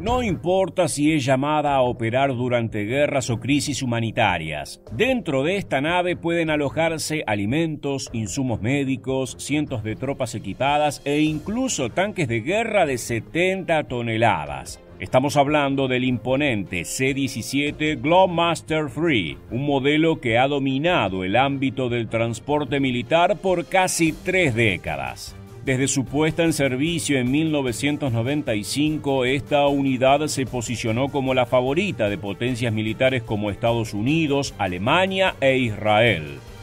No importa si es llamada a operar durante guerras o crisis humanitarias. Dentro de esta nave pueden alojarse alimentos, insumos médicos, cientos de tropas equipadas e incluso tanques de guerra de 70 toneladas. Estamos hablando del imponente C-17 Globemaster III, un modelo que ha dominado el ámbito del transporte militar por casi 3 décadas. Desde su puesta en servicio en 1995, esta unidad se posicionó como la favorita de potencias militares como Estados Unidos, Alemania e Israel.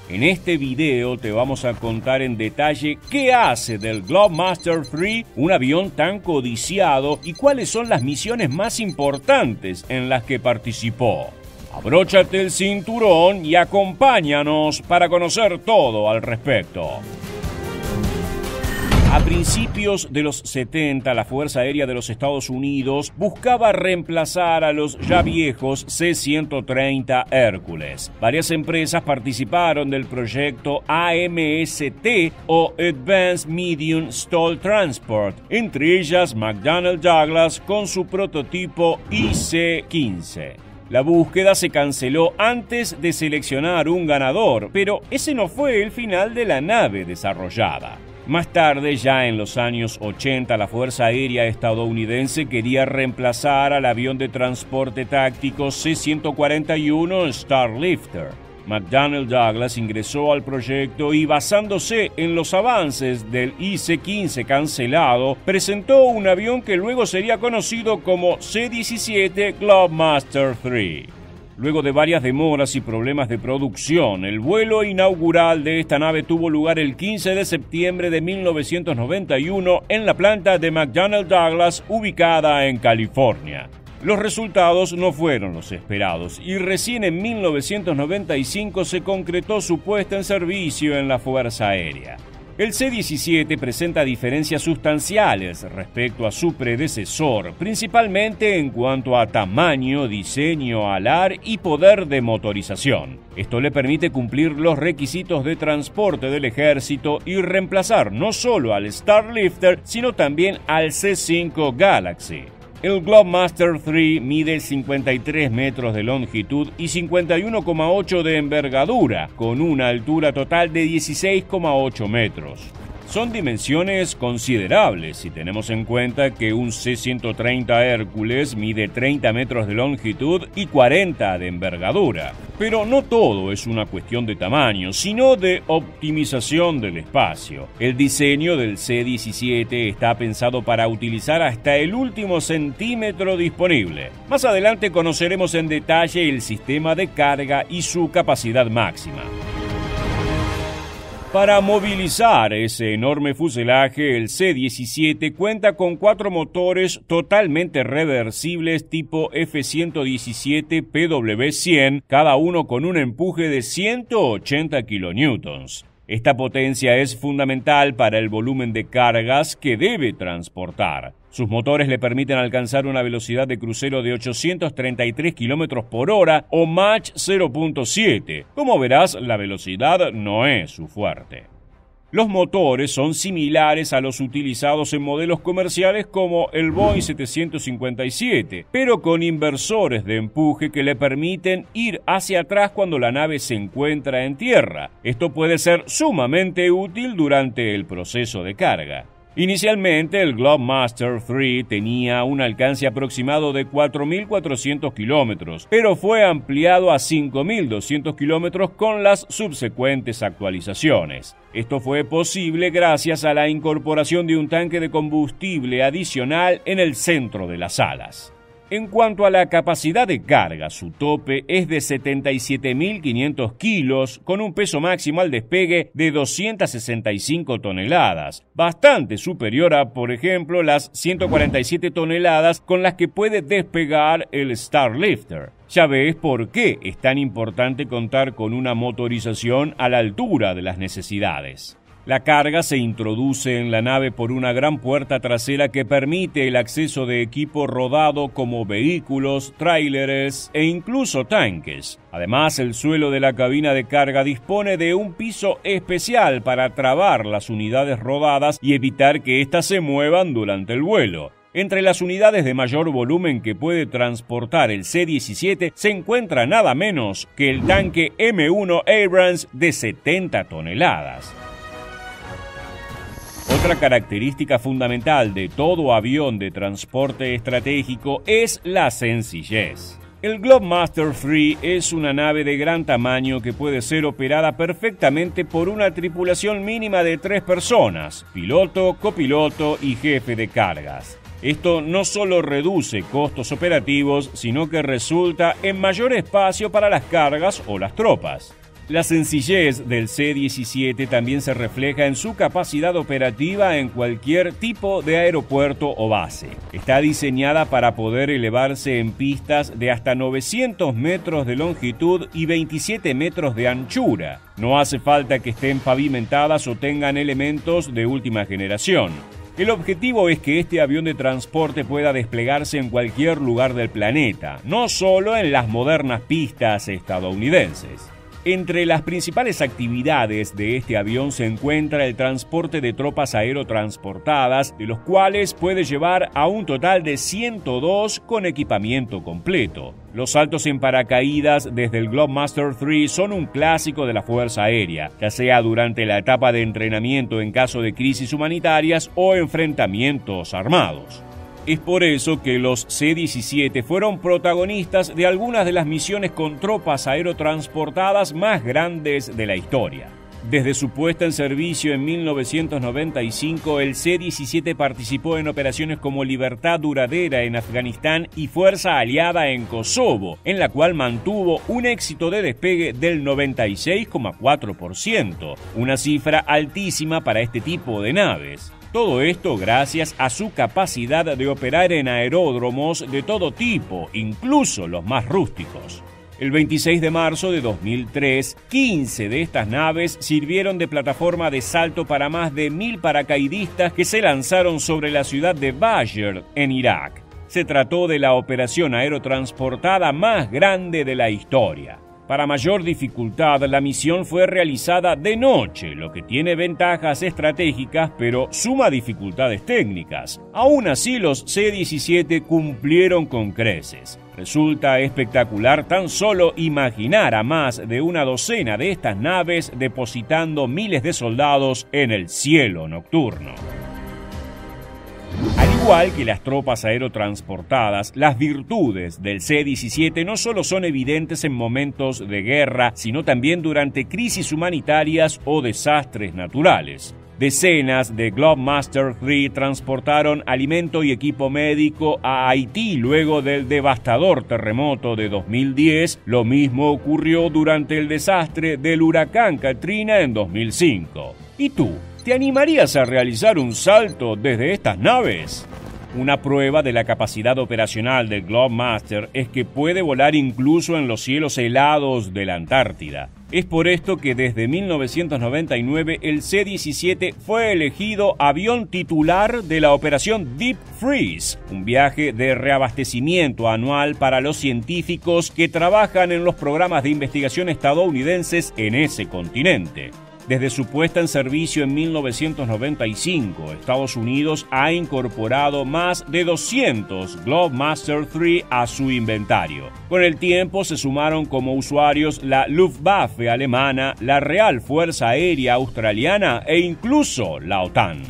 En este video te vamos a contar en detalle qué hace del Globemaster III un avión tan codiciado y cuáles son las misiones más importantes en las que participó. Abróchate el cinturón y acompáñanos para conocer todo al respecto. A principios de los 70, la Fuerza Aérea de los Estados Unidos buscaba reemplazar a los ya viejos C-130 Hércules. Varias empresas participaron del proyecto AMST o Advanced Medium Stall Transport, entre ellas McDonnell Douglas con su prototipo YC-15. La búsqueda se canceló antes de seleccionar un ganador, pero ese no fue el final de la nave desarrollada. Más tarde, ya en los años 80, la Fuerza Aérea estadounidense quería reemplazar al avión de transporte táctico C-141 Starlifter. McDonnell Douglas ingresó al proyecto y, basándose en los avances del IC-15 cancelado, presentó un avión que luego sería conocido como C-17 Globemaster III. Luego de varias demoras y problemas de producción, el vuelo inaugural de esta nave tuvo lugar el 15 de septiembre de 1991 en la planta de McDonnell Douglas ubicada en California. Los resultados no fueron los esperados y recién en 1995 se concretó su puesta en servicio en la Fuerza Aérea. El C-17 presenta diferencias sustanciales respecto a su predecesor, principalmente en cuanto a tamaño, diseño alar y poder de motorización. Esto le permite cumplir los requisitos de transporte del ejército y reemplazar no solo al Starlifter, sino también al C-5 Galaxy. El Globemaster III mide 53 metros de longitud y 51,8 de envergadura, con una altura total de 16,8 metros. Son dimensiones considerables si tenemos en cuenta que un C-130 Hércules mide 30 metros de longitud y 40 de envergadura. Pero no todo es una cuestión de tamaño, sino de optimización del espacio. El diseño del C-17 está pensado para utilizar hasta el último centímetro disponible. Más adelante conoceremos en detalle el sistema de carga y su capacidad máxima. Para movilizar ese enorme fuselaje, el C-17 cuenta con 4 motores totalmente reversibles tipo F-117 PW-100, cada uno con un empuje de 180 kN. Esta potencia es fundamental para el volumen de cargas que debe transportar. Sus motores le permiten alcanzar una velocidad de crucero de 833 km por hora o Mach 0.7. Como verás, la velocidad no es su fuerte. Los motores son similares a los utilizados en modelos comerciales como el Boeing 757, pero con inversores de empuje que le permiten ir hacia atrás cuando la nave se encuentra en tierra. Esto puede ser sumamente útil durante el proceso de carga. Inicialmente, el Globemaster III tenía un alcance aproximado de 4.400 kilómetros, pero fue ampliado a 5.200 kilómetros con las subsecuentes actualizaciones. Esto fue posible gracias a la incorporación de un tanque de combustible adicional en el centro de las alas. En cuanto a la capacidad de carga, su tope es de 77.500 kilos, con un peso máximo al despegue de 265 toneladas, bastante superior a, por ejemplo, las 147 toneladas con las que puede despegar el Starlifter. Ya ves por qué es tan importante contar con una motorización a la altura de las necesidades. La carga se introduce en la nave por una gran puerta trasera que permite el acceso de equipo rodado como vehículos, tráileres e incluso tanques. Además, el suelo de la cabina de carga dispone de un piso especial para trabar las unidades rodadas y evitar que éstas se muevan durante el vuelo. Entre las unidades de mayor volumen que puede transportar el C-17 se encuentra nada menos que el tanque M1 Abrams de 70 toneladas. Otra característica fundamental de todo avión de transporte estratégico es la sencillez. El Globemaster III es una nave de gran tamaño que puede ser operada perfectamente por una tripulación mínima de 3 personas, piloto, copiloto y jefe de cargas. Esto no solo reduce costos operativos, sino que resulta en mayor espacio para las cargas o las tropas. La sencillez del C-17 también se refleja en su capacidad operativa en cualquier tipo de aeropuerto o base. Está diseñada para poder elevarse en pistas de hasta 900 metros de longitud y 27 metros de anchura. No hace falta que estén pavimentadas o tengan elementos de última generación. El objetivo es que este avión de transporte pueda desplegarse en cualquier lugar del planeta, no solo en las modernas pistas estadounidenses. Entre las principales actividades de este avión se encuentra el transporte de tropas aerotransportadas, de los cuales puede llevar a un total de 102 con equipamiento completo. Los saltos en paracaídas desde el Globemaster III son un clásico de la Fuerza Aérea, ya sea durante la etapa de entrenamiento en caso de crisis humanitarias o enfrentamientos armados. Es por eso que los C-17 fueron protagonistas de algunas de las misiones con tropas aerotransportadas más grandes de la historia. Desde su puesta en servicio en 1995, el C-17 participó en operaciones como Libertad Duradera en Afganistán y Fuerza Aliada en Kosovo, en la cual mantuvo un éxito de despegue del 96,4%, una cifra altísima para este tipo de naves. Todo esto gracias a su capacidad de operar en aeródromos de todo tipo, incluso los más rústicos. El 26 de marzo de 2003, 15 de estas naves sirvieron de plataforma de salto para más de 1.000 paracaidistas que se lanzaron sobre la ciudad de Bayard, en Irak. Se trató de la operación aerotransportada más grande de la historia. Para mayor dificultad, la misión fue realizada de noche, lo que tiene ventajas estratégicas, pero suma dificultades técnicas. Aún así, los C-17 cumplieron con creces. Resulta espectacular tan solo imaginar a más de una docena de estas naves depositando miles de soldados en el cielo nocturno. Al igual que las tropas aerotransportadas, las virtudes del C-17 no solo son evidentes en momentos de guerra, sino también durante crisis humanitarias o desastres naturales. Decenas de Globemaster III transportaron alimento y equipo médico a Haití luego del devastador terremoto de 2010. Lo mismo ocurrió durante el desastre del huracán Katrina en 2005. ¿Y tú? ¿Te animarías a realizar un salto desde estas naves? Una prueba de la capacidad operacional del Globemaster es que puede volar incluso en los cielos helados de la Antártida. Es por esto que desde 1999 el C-17 fue elegido avión titular de la operación Deep Freeze, un viaje de reabastecimiento anual para los científicos que trabajan en los programas de investigación estadounidenses en ese continente. Desde su puesta en servicio en 1995, Estados Unidos ha incorporado más de 200 Globemaster III a su inventario. Con el tiempo se sumaron como usuarios la Luftwaffe alemana, la Real Fuerza Aérea australiana e incluso la OTAN.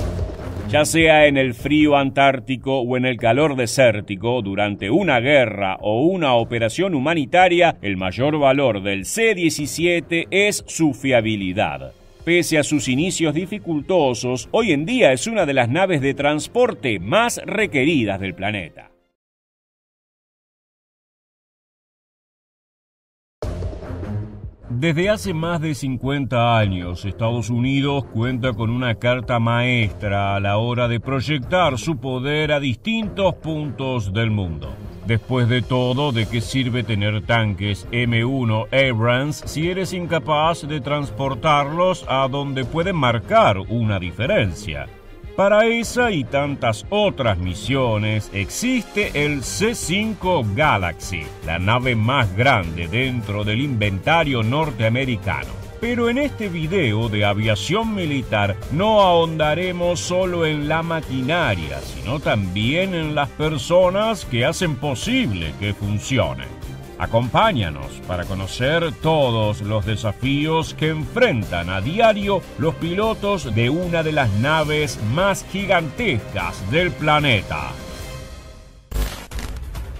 Ya sea en el frío antártico o en el calor desértico, durante una guerra o una operación humanitaria, el mayor valor del C-17 es su fiabilidad. Pese a sus inicios dificultosos, hoy en día es una de las naves de transporte más requeridas del planeta. Desde hace más de 50 años, Estados Unidos cuenta con una carta maestra a la hora de proyectar su poder a distintos puntos del mundo. Después de todo, ¿de qué sirve tener tanques M1 Abrams si eres incapaz de transportarlos a donde pueden marcar una diferencia? Para esa y tantas otras misiones existe el C-5 Galaxy, la nave más grande dentro del inventario norteamericano. Pero en este video de aviación militar no ahondaremos solo en la maquinaria, sino también en las personas que hacen posible que funcione. Acompáñanos para conocer todos los desafíos que enfrentan a diario los pilotos de una de las naves más gigantescas del planeta.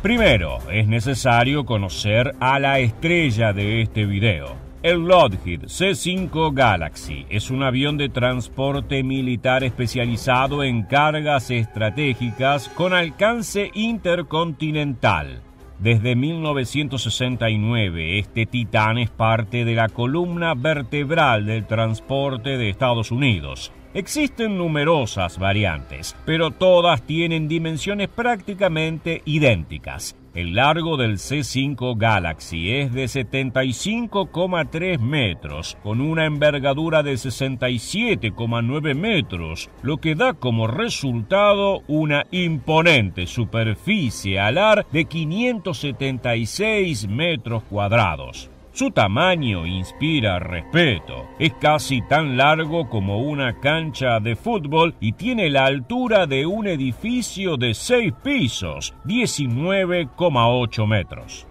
Primero, es necesario conocer a la estrella de este video. El Lockheed C-5 Galaxy es un avión de transporte militar especializado en cargas estratégicas con alcance intercontinental. Desde 1969, este titán es parte de la columna vertebral del transporte de Estados Unidos. Existen numerosas variantes, pero todas tienen dimensiones prácticamente idénticas. El largo del C-5 Galaxy es de 75,3 metros, con una envergadura de 67,9 metros, lo que da como resultado una imponente superficie alar de 576 metros cuadrados. Su tamaño inspira respeto, es casi tan largo como una cancha de fútbol y tiene la altura de un edificio de 6 pisos, 19,8 metros.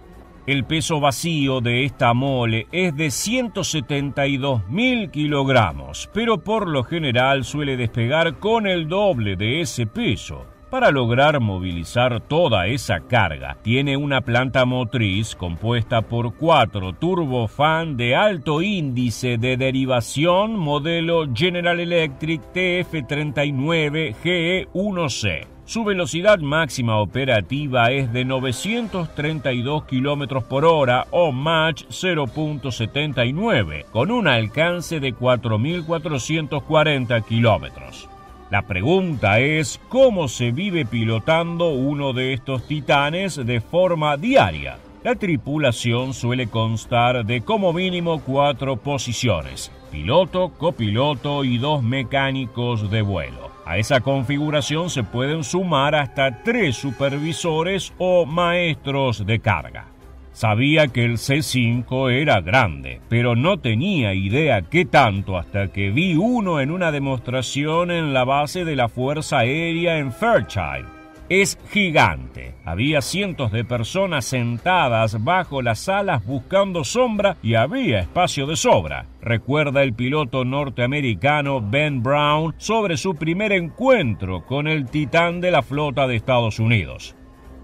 El peso vacío de esta mole es de 172.000 kilogramos, pero por lo general suele despegar con el doble de ese peso. Para lograr movilizar toda esa carga, tiene una planta motriz compuesta por 4 turbofan de alto índice de derivación modelo General Electric TF39 GE1C. Su velocidad máxima operativa es de 932 km por hora o Mach 0.79, con un alcance de 4.440 kilómetros. La pregunta es, ¿cómo se vive pilotando uno de estos titanes de forma diaria? La tripulación suele constar de como mínimo 4 posiciones: piloto, copiloto y 2 mecánicos de vuelo. A esa configuración se pueden sumar hasta 3 supervisores o maestros de carga. Sabía que el C-5 era grande, pero no tenía idea qué tanto hasta que vi uno en una demostración en la base de la Fuerza Aérea en Fairchild. Es gigante. Había cientos de personas sentadas bajo las alas buscando sombra y había espacio de sobra. Recuerda el piloto norteamericano Ben Brown sobre su primer encuentro con el titán de la flota de Estados Unidos.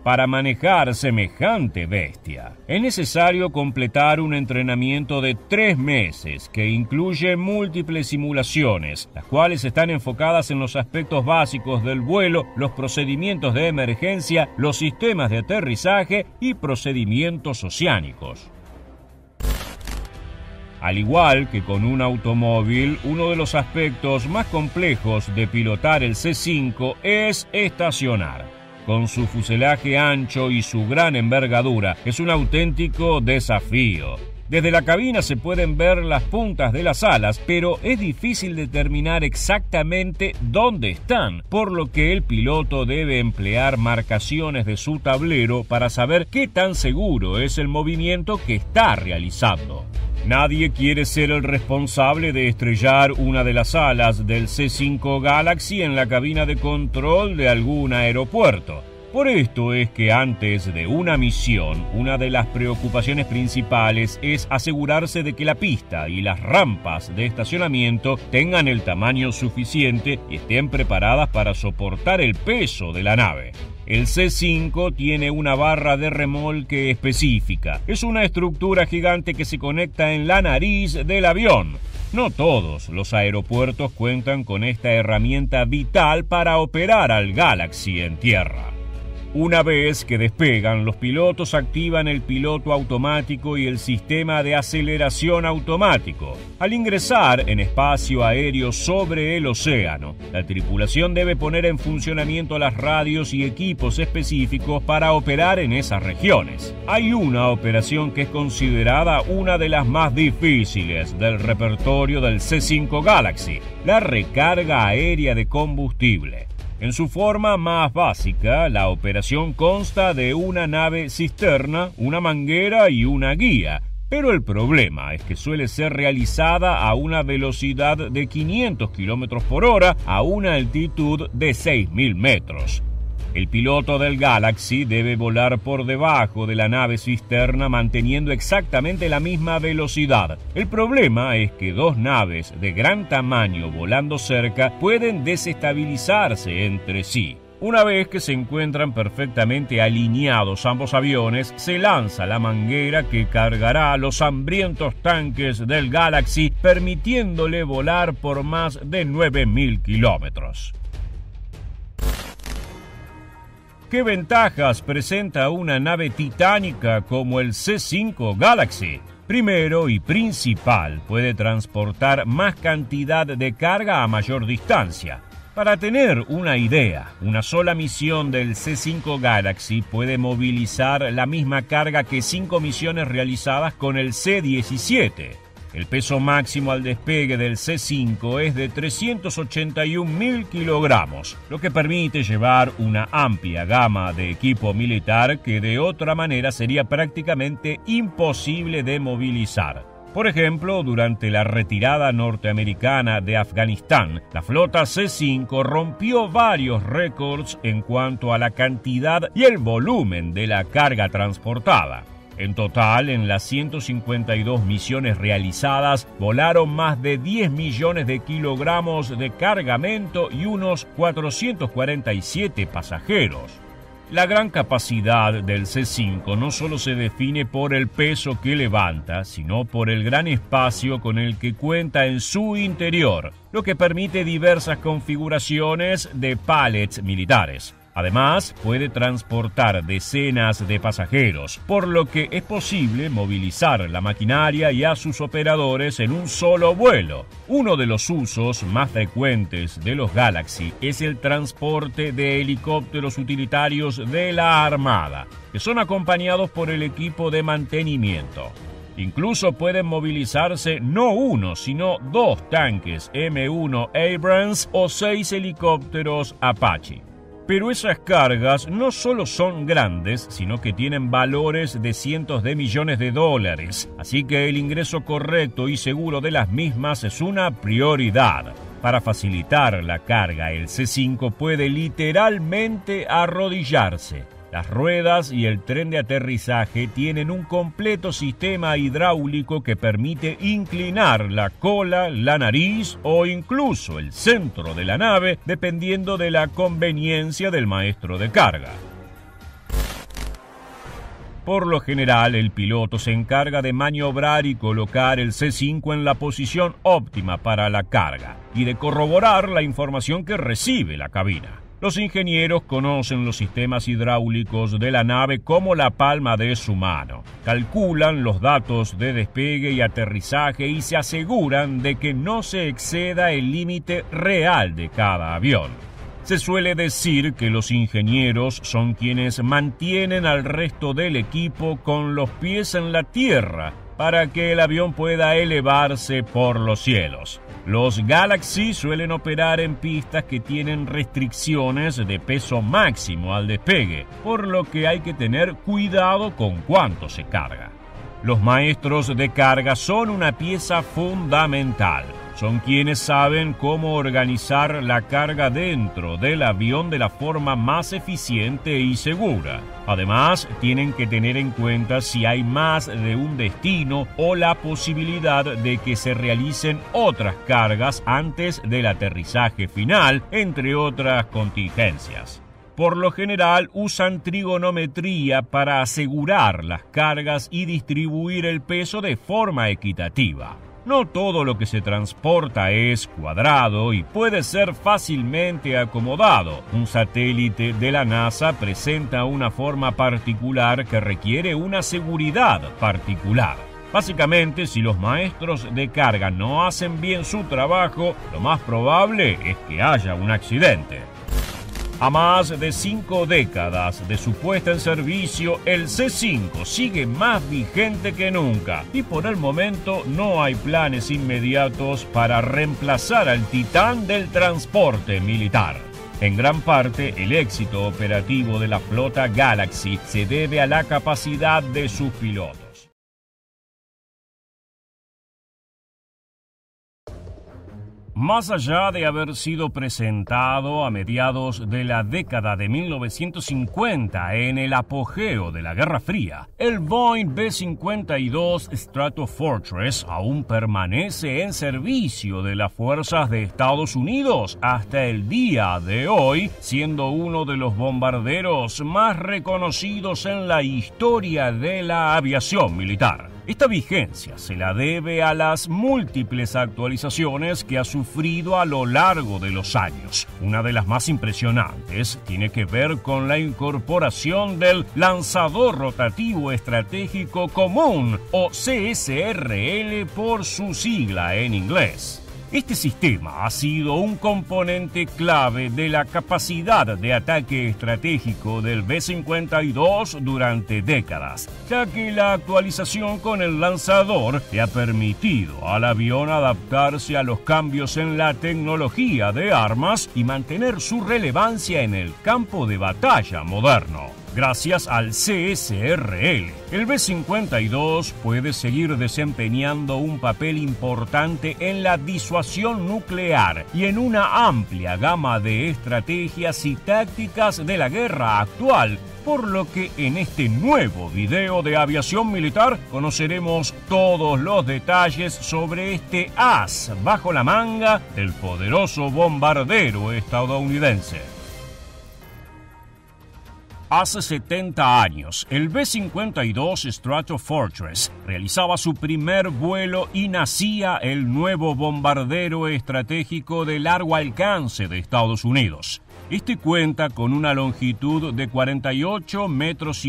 Para manejar semejante bestia, es necesario completar un entrenamiento de 3 meses que incluye múltiples simulaciones, las cuales están enfocadas en los aspectos básicos del vuelo, los procedimientos de emergencia, los sistemas de aterrizaje y procedimientos oceánicos. Al igual que con un automóvil, uno de los aspectos más complejos de pilotar el C-5 es estacionar. Con su fuselaje ancho y su gran envergadura, es un auténtico desafío. Desde la cabina se pueden ver las puntas de las alas, pero es difícil determinar exactamente dónde están, por lo que el piloto debe emplear marcaciones de su tablero para saber qué tan seguro es el movimiento que está realizando. Nadie quiere ser el responsable de estrellar una de las alas del C-5 Galaxy en la cabina de control de algún aeropuerto. Por esto es que antes de una misión, una de las preocupaciones principales es asegurarse de que la pista y las rampas de estacionamiento tengan el tamaño suficiente y estén preparadas para soportar el peso de la nave. El C-5 tiene una barra de remolque específica. Es una estructura gigante que se conecta en la nariz del avión. No todos los aeropuertos cuentan con esta herramienta vital para operar al Galaxy en tierra. Una vez que despegan, los pilotos activan el piloto automático y el sistema de aceleración automático. Al ingresar en espacio aéreo sobre el océano, la tripulación debe poner en funcionamiento las radios y equipos específicos para operar en esas regiones. Hay una operación que es considerada una de las más difíciles del repertorio del C-5 Galaxy: la recarga aérea de combustible. En su forma más básica, la operación consta de una nave cisterna, una manguera y una guía, Pero el problema es que suele ser realizada a una velocidad de 500 km por hora a una altitud de 6.000 metros. El piloto del Galaxy debe volar por debajo de la nave cisterna manteniendo exactamente la misma velocidad. El problema es que dos naves de gran tamaño volando cerca pueden desestabilizarse entre sí. Una vez que se encuentran perfectamente alineados ambos aviones, se lanza la manguera que cargará los hambrientos tanques del Galaxy, permitiéndole volar por más de 9.000 kilómetros. ¿Qué ventajas presenta una nave titánica como el C-5 Galaxy? Primero y principal, puede transportar más cantidad de carga a mayor distancia. Para tener una idea, una sola misión del C-5 Galaxy puede movilizar la misma carga que 5 misiones realizadas con el C-17. El peso máximo al despegue del C-5 es de 381.000 kilogramos, lo que permite llevar una amplia gama de equipo militar que de otra manera sería prácticamente imposible de movilizar. Por ejemplo, durante la retirada norteamericana de Afganistán, la flota C-5 rompió varios récords en cuanto a la cantidad y el volumen de la carga transportada. En total, en las 152 misiones realizadas, volaron más de 10 millones de kilogramos de cargamento y unos 447 pasajeros. La gran capacidad del C-5 no solo se define por el peso que levanta, sino por el gran espacio con el que cuenta en su interior, lo que permite diversas configuraciones de pallets militares. Además, puede transportar decenas de pasajeros, por lo que es posible movilizar la maquinaria y a sus operadores en un solo vuelo. Uno de los usos más frecuentes de los Galaxy es el transporte de helicópteros utilitarios de la Armada, que son acompañados por el equipo de mantenimiento. Incluso pueden movilizarse no uno, sino dos tanques M1 Abrams o 6 helicópteros Apache. Pero esas cargas no solo son grandes, sino que tienen valores de cientos de millones de dólares, así que el ingreso correcto y seguro de las mismas es una prioridad. Para facilitar la carga, el C-5 puede literalmente arrodillarse. Las ruedas y el tren de aterrizaje tienen un completo sistema hidráulico que permite inclinar la cola, la nariz o incluso el centro de la nave, dependiendo de la conveniencia del maestro de carga. Por lo general, el piloto se encarga de maniobrar y colocar el C-5 en la posición óptima para la carga y de corroborar la información que recibe la cabina. Los ingenieros conocen los sistemas hidráulicos de la nave como la palma de su mano. Calculan los datos de despegue y aterrizaje y se aseguran de que no se exceda el límite real de cada avión. Se suele decir que los ingenieros son quienes mantienen al resto del equipo con los pies en la tierra para que el avión pueda elevarse por los cielos. Los Galaxy suelen operar en pistas que tienen restricciones de peso máximo al despegue, por lo que hay que tener cuidado con cuánto se carga. Los maestros de carga son una pieza fundamental. Son quienes saben cómo organizar la carga dentro del avión de la forma más eficiente y segura. Además, tienen que tener en cuenta si hay más de un destino o la posibilidad de que se realicen otras cargas antes del aterrizaje final, entre otras contingencias. Por lo general, usan trigonometría para asegurar las cargas y distribuir el peso de forma equitativa. No todo lo que se transporta es cuadrado y puede ser fácilmente acomodado. Un satélite de la NASA presenta una forma particular que requiere una seguridad particular. Básicamente, si los maestros de carga no hacen bien su trabajo, lo más probable es que haya un accidente. A más de 5 décadas de su puesta en servicio, el C-5 sigue más vigente que nunca y por el momento no hay planes inmediatos para reemplazar al titán del transporte militar. En gran parte, el éxito operativo de la flota Galaxy se debe a la capacidad de sus pilotos. Más allá de haber sido presentado a mediados de la década de 1950 en el apogeo de la Guerra Fría, el Boeing B-52 Stratofortress aún permanece en servicio de las fuerzas de Estados Unidos hasta el día de hoy, siendo uno de los bombarderos más reconocidos en la historia de la aviación militar. Esta vigencia se la debe a las múltiples actualizaciones que ha sufrido a lo largo de los años. Una de las más impresionantes tiene que ver con la incorporación del Lanzador Rotativo Estratégico Común, o CSRL por su sigla en inglés. Este sistema ha sido un componente clave de la capacidad de ataque estratégico del B-52 durante décadas, ya que la actualización con el lanzador le ha permitido al avión adaptarse a los cambios en la tecnología de armas y mantener su relevancia en el campo de batalla moderno. Gracias al CSRL, el B-52 puede seguir desempeñando un papel importante en la disuasión nuclear y en una amplia gama de estrategias y tácticas de la guerra actual, por lo que en este nuevo video de aviación militar conoceremos todos los detalles sobre este as bajo la manga del poderoso bombardero estadounidense. Hace 70 años, el B-52 Stratofortress realizaba su primer vuelo y nacía el nuevo bombardero estratégico de largo alcance de Estados Unidos. Este cuenta con una longitud de 48,5 metros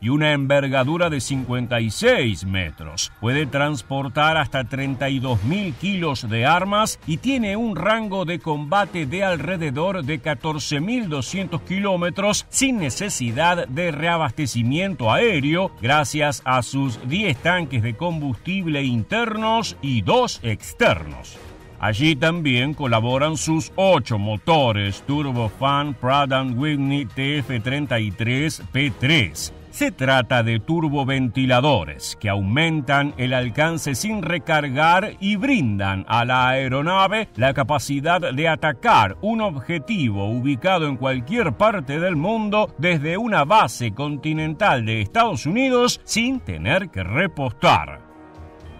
y una envergadura de 56 metros. Puede transportar hasta 32.000 kilos de armas y tiene un rango de combate de alrededor de 14.200 kilómetros sin necesidad de reabastecimiento aéreo gracias a sus 10 tanques de combustible internos y 2 externos. Allí también colaboran sus 8 motores turbofan Pratt & Whitney TF33 P3. Se trata de turboventiladores que aumentan el alcance sin recargar y brindan a la aeronave la capacidad de atacar un objetivo ubicado en cualquier parte del mundo desde una base continental de Estados Unidos sin tener que repostar.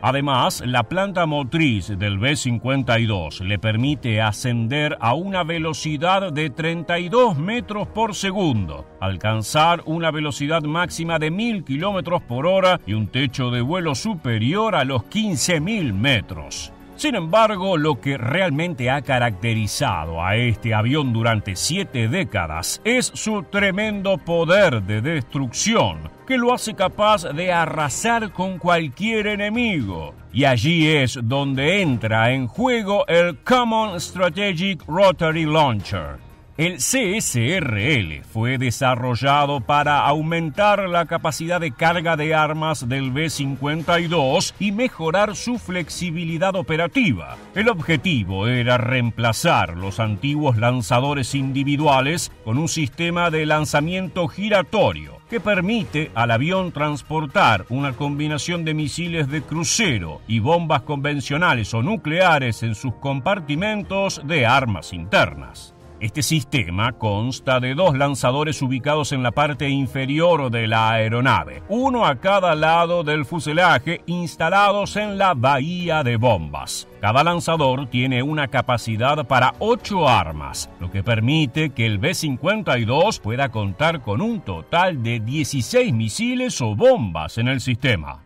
Además, la planta motriz del B-52 le permite ascender a una velocidad de 32 metros por segundo, alcanzar una velocidad máxima de 1.000 kilómetros por hora y un techo de vuelo superior a los 15.000 metros. Sin embargo, lo que realmente ha caracterizado a este avión durante 7 décadas es su tremendo poder de destrucción, que lo hace capaz de arrasar con cualquier enemigo. Y allí es donde entra en juego el Common Strategic Rotary Launcher. El CSRL fue desarrollado para aumentar la capacidad de carga de armas del B-52 y mejorar su flexibilidad operativa. El objetivo era reemplazar los antiguos lanzadores individuales con un sistema de lanzamiento giratorio que permite al avión transportar una combinación de misiles de crucero y bombas convencionales o nucleares en sus compartimentos de armas internas. Este sistema consta de 2 lanzadores ubicados en la parte inferior de la aeronave, uno a cada lado del fuselaje, instalados en la bahía de bombas. Cada lanzador tiene una capacidad para 8 armas, lo que permite que el B-52 pueda contar con un total de 16 misiles o bombas en el sistema.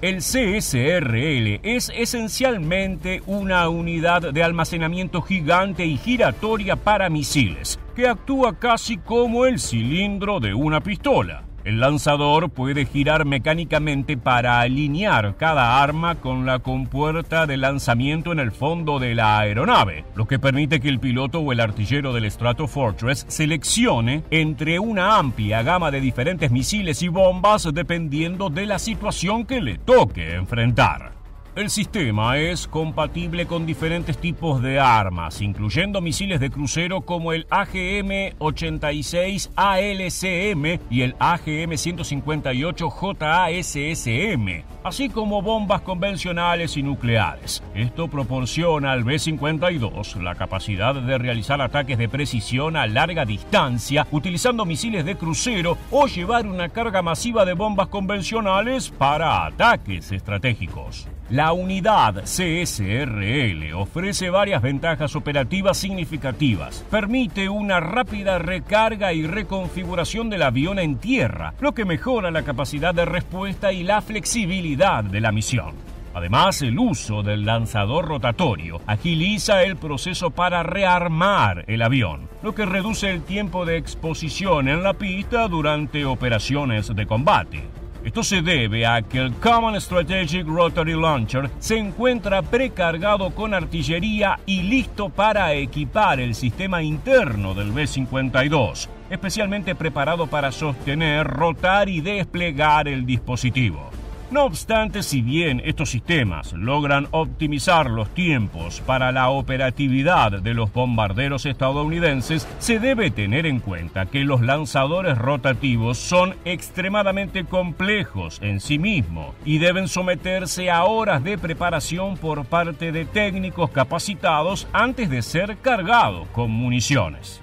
El CSRL es esencialmente una unidad de almacenamiento gigante y giratoria para misiles, que actúa casi como el cilindro de una pistola. El lanzador puede girar mecánicamente para alinear cada arma con la compuerta de lanzamiento en el fondo de la aeronave, lo que permite que el piloto o el artillero del Stratofortress seleccione entre una amplia gama de diferentes misiles y bombas dependiendo de la situación que le toque enfrentar. El sistema es compatible con diferentes tipos de armas, incluyendo misiles de crucero como el AGM-86 ALCM y el AGM-158 JASSM, así como bombas convencionales y nucleares. Esto proporciona al B-52 la capacidad de realizar ataques de precisión a larga distancia utilizando misiles de crucero o llevar una carga masiva de bombas convencionales para ataques estratégicos. La unidad CSRL ofrece varias ventajas operativas significativas. Permite una rápida recarga y reconfiguración del avión en tierra, lo que mejora la capacidad de respuesta y la flexibilidad de la misión. Además, el uso del lanzador rotatorio agiliza el proceso para rearmar el avión, lo que reduce el tiempo de exposición en la pista durante operaciones de combate. Esto se debe a que el Common Strategic Rotary Launcher se encuentra precargado con artillería y listo para equipar el sistema interno del B-52, especialmente preparado para sostener, rotar y desplegar el dispositivo. No obstante, si bien estos sistemas logran optimizar los tiempos para la operatividad de los bombarderos estadounidenses, se debe tener en cuenta que los lanzadores rotativos son extremadamente complejos en sí mismos y deben someterse a horas de preparación por parte de técnicos capacitados antes de ser cargados con municiones.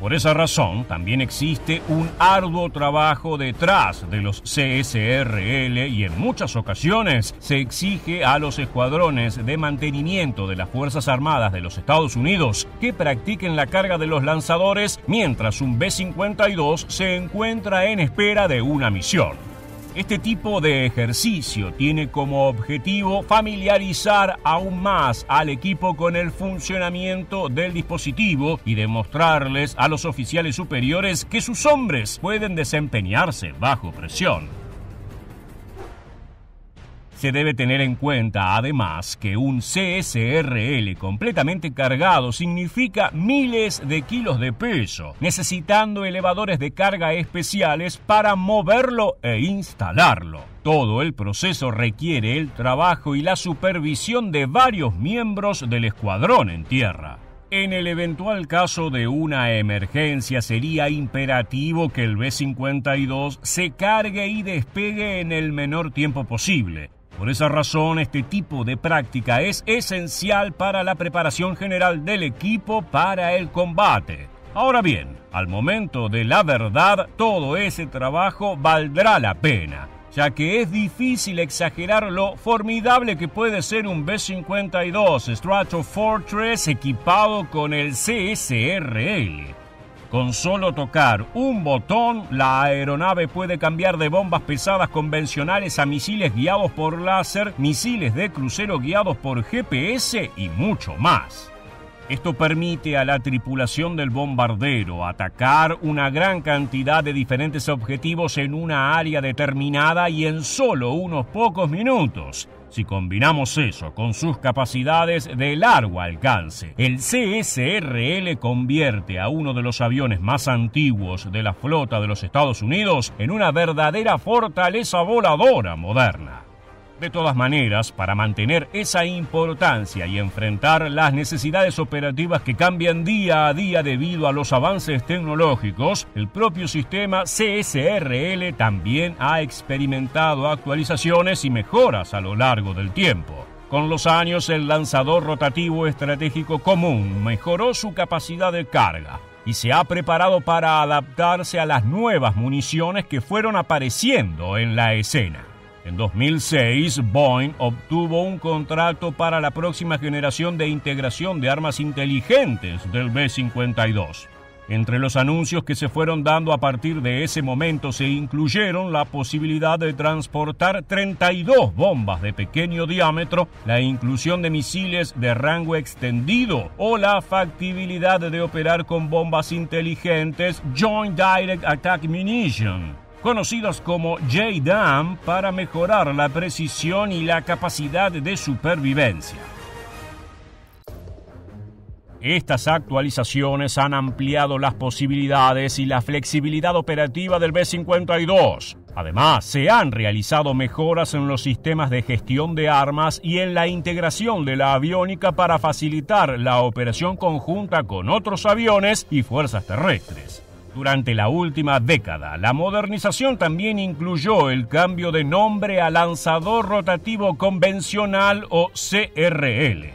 Por esa razón, también existe un arduo trabajo detrás de los CSRL y en muchas ocasiones se exige a los escuadrones de mantenimiento de las Fuerzas Armadas de los Estados Unidos que practiquen la carga de los lanzadores mientras un B-52 se encuentra en espera de una misión. Este tipo de ejercicio tiene como objetivo familiarizar aún más al equipo con el funcionamiento del dispositivo y demostrarles a los oficiales superiores que sus hombres pueden desempeñarse bajo presión. Se debe tener en cuenta, además, que un CSRL completamente cargado significa miles de kilos de peso, necesitando elevadores de carga especiales para moverlo e instalarlo. Todo el proceso requiere el trabajo y la supervisión de varios miembros del escuadrón en tierra. En el eventual caso de una emergencia, sería imperativo que el B-52 se cargue y despegue en el menor tiempo posible. Por esa razón, este tipo de práctica es esencial para la preparación general del equipo para el combate. Ahora bien, al momento de la verdad, todo ese trabajo valdrá la pena, ya que es difícil exagerar lo formidable que puede ser un B-52 Stratofortress equipado con el CSRL. Con solo tocar un botón, la aeronave puede cambiar de bombas pesadas convencionales a misiles guiados por láser, misiles de crucero guiados por GPS y mucho más. Esto permite a la tripulación del bombardero atacar una gran cantidad de diferentes objetivos en una área determinada y en solo unos pocos minutos. Si combinamos eso con sus capacidades de largo alcance, el CSRL convierte a uno de los aviones más antiguos de la flota de los Estados Unidos en una verdadera fortaleza voladora moderna. De todas maneras, para mantener esa importancia y enfrentar las necesidades operativas que cambian día a día debido a los avances tecnológicos, el propio sistema CSRL también ha experimentado actualizaciones y mejoras a lo largo del tiempo. Con los años, el lanzador rotativo estratégico común mejoró su capacidad de carga y se ha preparado para adaptarse a las nuevas municiones que fueron apareciendo en la escena. En 2006, Boeing obtuvo un contrato para la próxima generación de integración de armas inteligentes del B-52. Entre los anuncios que se fueron dando a partir de ese momento se incluyeron la posibilidad de transportar 32 bombas de pequeño diámetro, la inclusión de misiles de rango extendido o la factibilidad de operar con bombas inteligentes Joint Direct Attack Munition, conocidas como J-DAM, para mejorar la precisión y la capacidad de supervivencia. Estas actualizaciones han ampliado las posibilidades y la flexibilidad operativa del B-52, Además, se han realizado mejoras en los sistemas de gestión de armas y en la integración de la aviónica para facilitar la operación conjunta con otros aviones y fuerzas terrestres. Durante la última década, la modernización también incluyó el cambio de nombre a Lanzador Rotativo Convencional o CRL.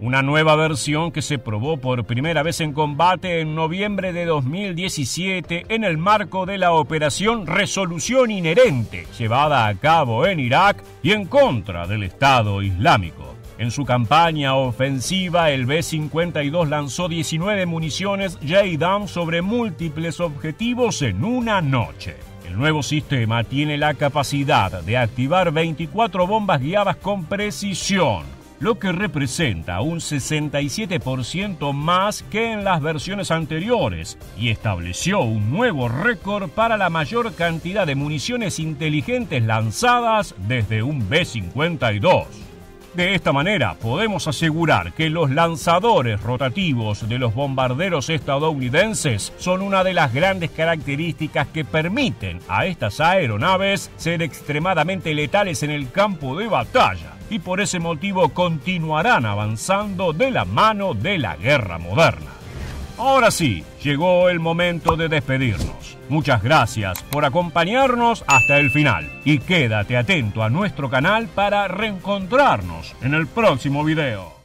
Una nueva versión que se probó por primera vez en combate en noviembre de 2017 en el marco de la operación Resolución Inherente, llevada a cabo en Irak y en contra del Estado Islámico. En su campaña ofensiva, el B-52 lanzó 19 municiones J-DAM sobre múltiples objetivos en una noche. El nuevo sistema tiene la capacidad de activar 24 bombas guiadas con precisión, lo que representa un 67% más que en las versiones anteriores y estableció un nuevo récord para la mayor cantidad de municiones inteligentes lanzadas desde un B-52. De esta manera, podemos asegurar que los lanzadores rotativos de los bombarderos estadounidenses son una de las grandes características que permiten a estas aeronaves ser extremadamente letales en el campo de batalla, y por ese motivo continuarán avanzando de la mano de la guerra moderna. Ahora sí, llegó el momento de despedirnos. Muchas gracias por acompañarnos hasta el final y quédate atento a nuestro canal para reencontrarnos en el próximo video.